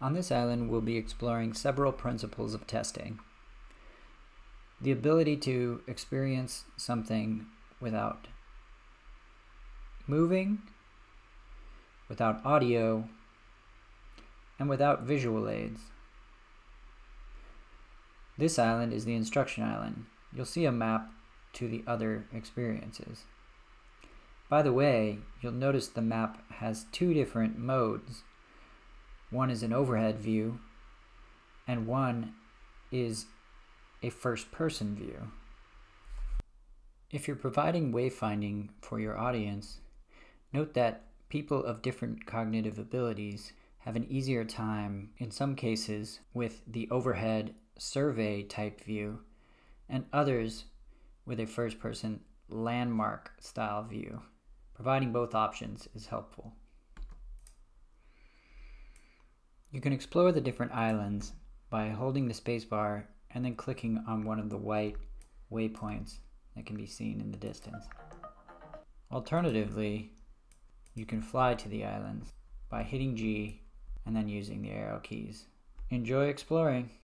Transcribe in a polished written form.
On this island, we'll be exploring several principles of testing. The ability to experience something without moving, without audio, and without visual aids. This island is the instruction island. You'll see a map to the other experiences. By the way, you'll notice the map has two different modes. One is an overhead view, and one is a first-person view. If you're providing wayfinding for your audience, note that people of different cognitive abilities have an easier time, in some cases, with the overhead survey type view, and others with a first-person landmark style view. Providing both options is helpful. You can explore the different islands by holding the spacebar and then clicking on one of the white waypoints that can be seen in the distance. Alternatively, you can fly to the islands by hitting G and then using the arrow keys. Enjoy exploring!